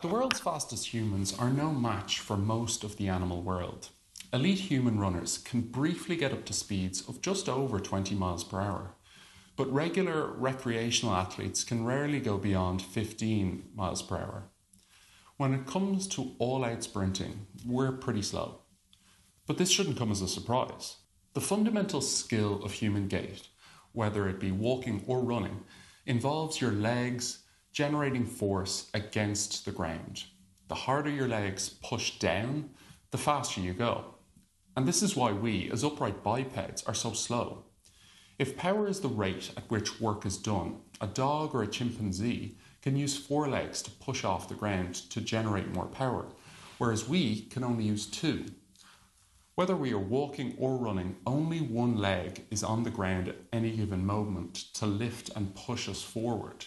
The world's fastest humans are no match for most of the animal world. Elite human runners can briefly get up to speeds of just over 20 miles per hour, but regular recreational athletes can rarely go beyond 15 miles per hour. When it comes to all-out sprinting, we're pretty slow. But this shouldn't come as a surprise. The fundamental skill of human gait, whether it be walking or running, involves your legs generating force against the ground. The harder your legs push down, the faster you go. And this is why we, as upright bipeds, are so slow. If power is the rate at which work is done, a dog or a chimpanzee can use forelegs to push off the ground to generate more power, whereas we can only use two. Whether we are walking or running, only one leg is on the ground at any given moment to lift and push us forward.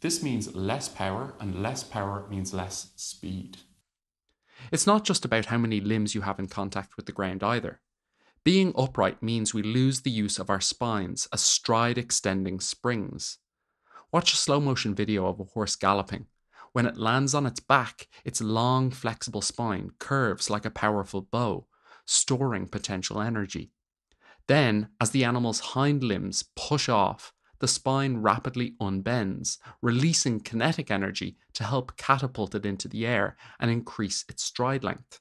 This means less power, and less power means less speed. It's not just about how many limbs you have in contact with the ground either. Being upright means we lose the use of our spines as stride-extending springs. Watch a slow-motion video of a horse galloping. When it lands on its back, its long, flexible spine curves like a powerful bow, storing potential energy. Then, as the animal's hind limbs push off, the spine rapidly unbends, releasing kinetic energy to help catapult it into the air and increase its stride length.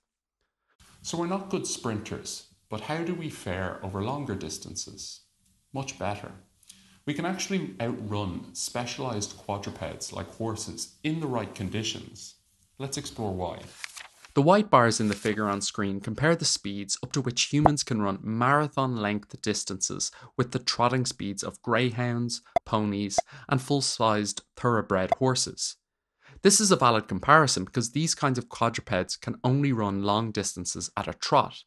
So we're not good sprinters, but how do we fare over longer distances? Much better. We can actually outrun specialised quadrupeds like horses in the right conditions. Let's explore why. The white bars in the figure on screen compare the speeds up to which humans can run marathon-length distances with the trotting speeds of greyhounds, ponies, and full-sized thoroughbred horses. This is a valid comparison because these kinds of quadrupeds can only run long distances at a trot.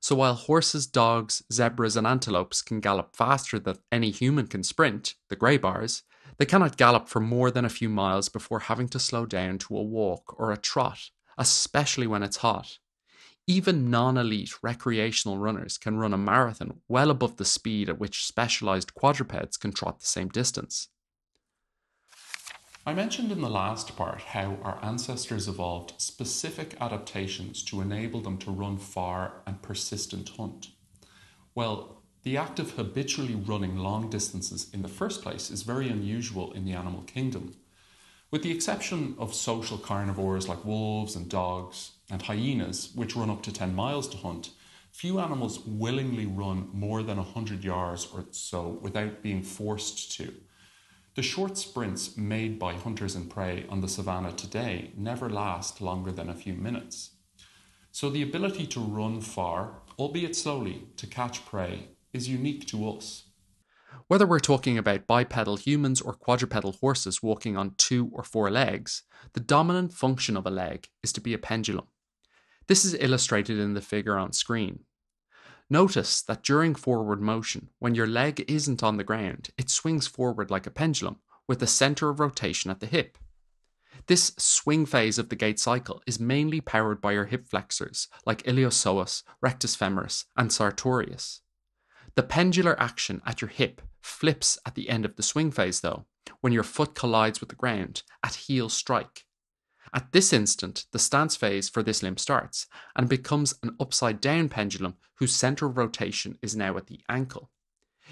So while horses, dogs, zebras, and antelopes can gallop faster than any human can sprint, the grey bars, they cannot gallop for more than a few miles before having to slow down to a walk or a trot, especially when it's hot. Even non-elite recreational runners can run a marathon well above the speed at which specialised quadrupeds can trot the same distance. I mentioned in the last part how our ancestors evolved specific adaptations to enable them to run far and persistent hunt. Well, the act of habitually running long distances in the first place is very unusual in the animal kingdom. With the exception of social carnivores like wolves and dogs and hyenas, which run up to 10 miles to hunt, few animals willingly run more than 100 yards or so without being forced to. The short sprints made by hunters and prey on the savannah today never last longer than a few minutes. So the ability to run far, albeit slowly, to catch prey is unique to us. Whether we're talking about bipedal humans or quadrupedal horses walking on two or four legs, the dominant function of a leg is to be a pendulum. This is illustrated in the figure on screen. Notice that during forward motion, when your leg isn't on the ground, it swings forward like a pendulum, with the centre of rotation at the hip. This swing phase of the gait cycle is mainly powered by your hip flexors, like iliopsoas, rectus femoris, and sartorius. The pendular action at your hip flips at the end of the swing phase though, when your foot collides with the ground at heel strike. At this instant, the stance phase for this limb starts and becomes an upside down pendulum whose centre of rotation is now at the ankle.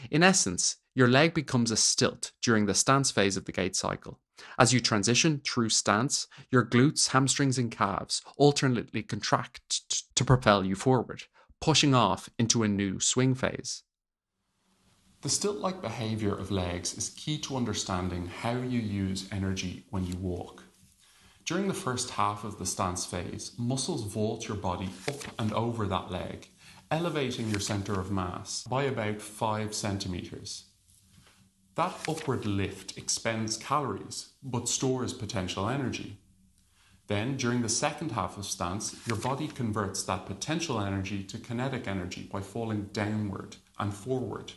In essence, your leg becomes a stilt during the stance phase of the gait cycle. As you transition through stance, your glutes, hamstrings and calves alternately contract to propel you forward, pushing off into a new swing phase. The stilt-like behaviour of legs is key to understanding how you use energy when you walk. During the first half of the stance phase, muscles vault your body up and over that leg, elevating your centre of mass by about 5 centimetres. That upward lift expends calories, but stores potential energy. Then, during the second half of stance, your body converts that potential energy to kinetic energy by falling downward and forward.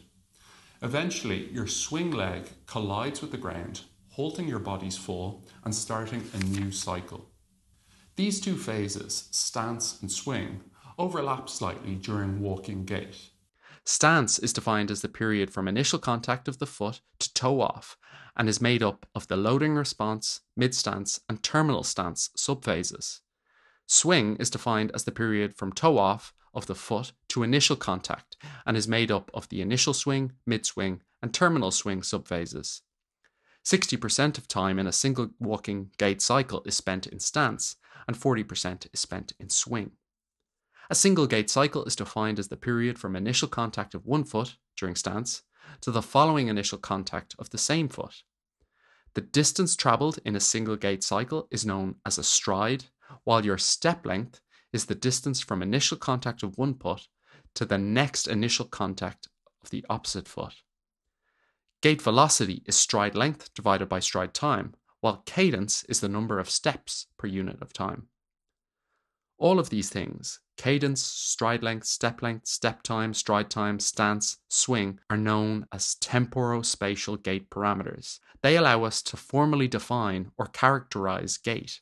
Eventually, your swing leg collides with the ground, halting your body's fall and starting a new cycle. These two phases, stance and swing, overlap slightly during walking gait. Stance is defined as the period from initial contact of the foot to toe-off and is made up of the loading response, mid-stance, and terminal stance subphases. Swing is defined as the period from toe-off of the foot to initial contact and is made up of the initial swing, mid-swing, and terminal swing subphases. 60% of time in a single walking gait cycle is spent in stance and 40% is spent in swing. A single gait cycle is defined as the period from initial contact of one foot during stance to the following initial contact of the same foot. The distance travelled in a single gait cycle is known as a stride, while your step length is the distance from initial contact of one foot to the next initial contact of the opposite foot. Gait velocity is stride length divided by stride time, while cadence is the number of steps per unit of time. All of these things, cadence, stride length, step time, stride time, stance, swing, are known as temporospatial gait parameters. They allow us to formally define or characterize gait.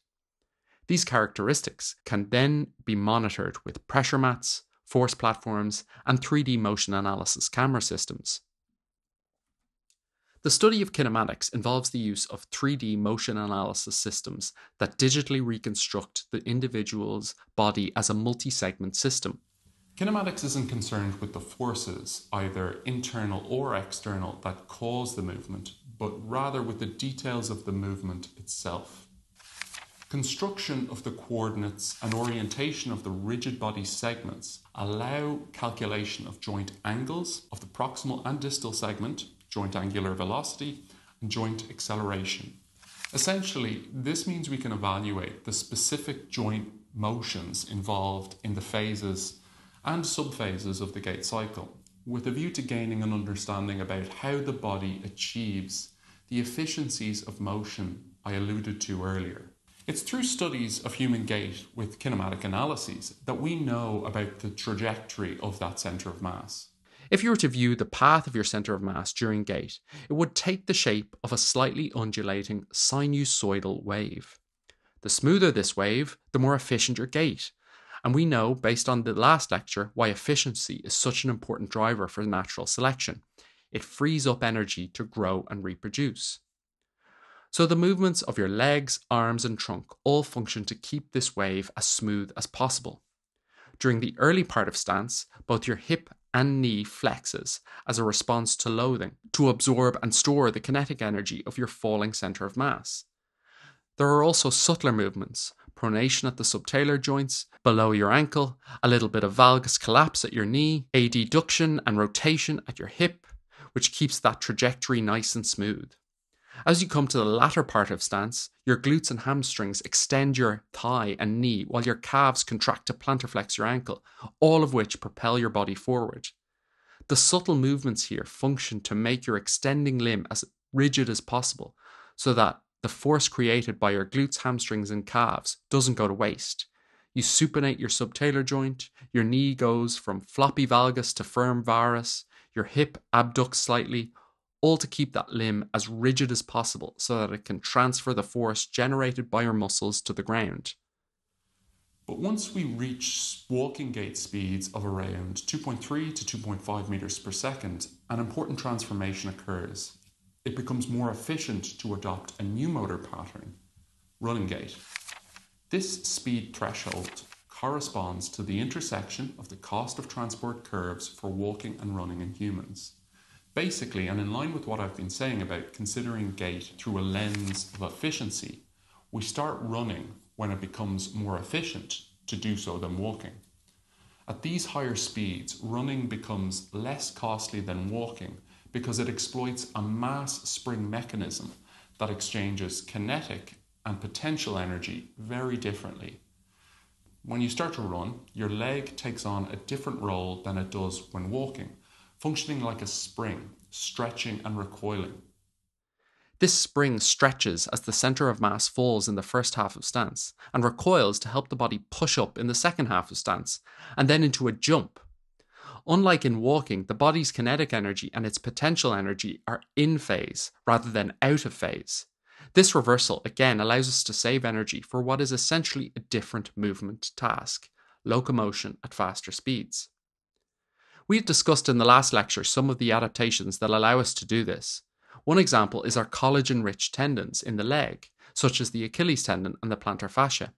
These characteristics can then be monitored with pressure mats, force platforms, and 3D motion analysis camera systems. The study of kinematics involves the use of 3D motion analysis systems that digitally reconstruct the individual's body as a multi-segment system. Kinematics isn't concerned with the forces, either internal or external, that cause the movement, but rather with the details of the movement itself. Construction of the coordinates and orientation of the rigid body segments allow calculation of joint angles of the proximal and distal segment, joint angular velocity, and joint acceleration. Essentially, this means we can evaluate the specific joint motions involved in the phases and subphases of the gait cycle, with a view to gaining an understanding about how the body achieves the efficiencies of motion I alluded to earlier. It's through studies of human gait with kinematic analyses that we know about the trajectory of that centre of mass. If you were to view the path of your centre of mass during gait, it would take the shape of a slightly undulating sinusoidal wave. The smoother this wave, the more efficient your gait. And we know, based on the last lecture, why efficiency is such an important driver for natural selection. It frees up energy to grow and reproduce. So the movements of your legs, arms, and trunk all function to keep this wave as smooth as possible. During the early part of stance, both your hip and knee flexes as a response to loathing to absorb and store the kinetic energy of your falling centre of mass. There are also subtler movements, pronation at the subtalar joints, below your ankle, a little bit of valgus collapse at your knee, adduction and rotation at your hip, which keeps that trajectory nice and smooth. As you come to the latter part of stance, your glutes and hamstrings extend your thigh and knee while your calves contract to plantarflex your ankle, all of which propel your body forward. The subtle movements here function to make your extending limb as rigid as possible so that the force created by your glutes, hamstrings and calves doesn't go to waste. You supinate your subtalar joint, your knee goes from floppy valgus to firm varus, your hip abducts slightly, all to keep that limb as rigid as possible so that it can transfer the force generated by your muscles to the ground. But once we reach walking gait speeds of around 2.3 to 2.5 meters per second, an important transformation occurs. It becomes more efficient to adopt a new motor pattern, running gait. This speed threshold corresponds to the intersection of the cost of transport curves for walking and running in humans. Basically, and in line with what I've been saying about considering gait through a lens of efficiency, we start running when it becomes more efficient to do so than walking. At these higher speeds, running becomes less costly than walking because it exploits a mass spring mechanism that exchanges kinetic and potential energy very differently. When you start to run, your leg takes on a different role than it does when walking, functioning like a spring, stretching and recoiling. This spring stretches as the centre of mass falls in the first half of stance and recoils to help the body push up in the second half of stance and then into a jump. Unlike in walking, the body's kinetic energy and its potential energy are in phase rather than out of phase. This reversal again allows us to save energy for what is essentially a different movement task, locomotion at faster speeds. We had discussed in the last lecture some of the adaptations that allow us to do this. One example is our collagen-rich tendons in the leg, such as the Achilles tendon and the plantar fascia.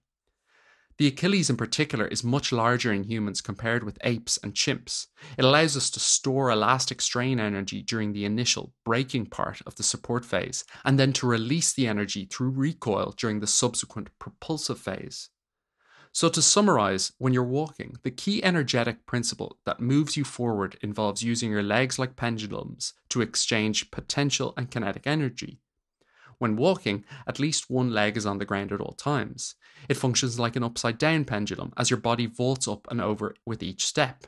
The Achilles in particular is much larger in humans compared with apes and chimps. It allows us to store elastic strain energy during the initial braking part of the support phase, and then to release the energy through recoil during the subsequent propulsive phase. So to summarize, when you're walking, the key energetic principle that moves you forward involves using your legs like pendulums to exchange potential and kinetic energy. When walking, at least one leg is on the ground at all times. It functions like an upside-down pendulum as your body vaults up and over with each step.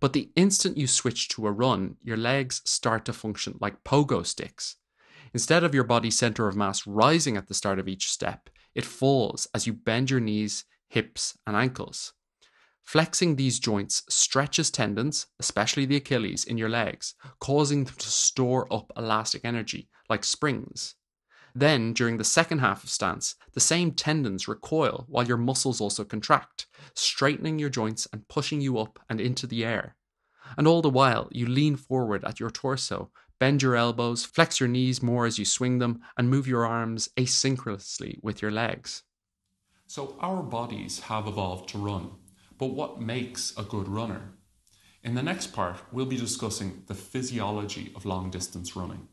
But the instant you switch to a run, your legs start to function like pogo sticks. Instead of your body's center of mass rising at the start of each step, it falls as you bend your knees, hips, and ankles. Flexing these joints stretches tendons, especially the Achilles, in your legs, causing them to store up elastic energy, like springs. Then, during the second half of stance, the same tendons recoil while your muscles also contract, straightening your joints and pushing you up and into the air. And all the while, you lean forward at your torso, bend your elbows, flex your knees more as you swing them, and move your arms asynchronously with your legs. So our bodies have evolved to run, but what makes a good runner? In the next part, we'll be discussing the physiology of long-distance running.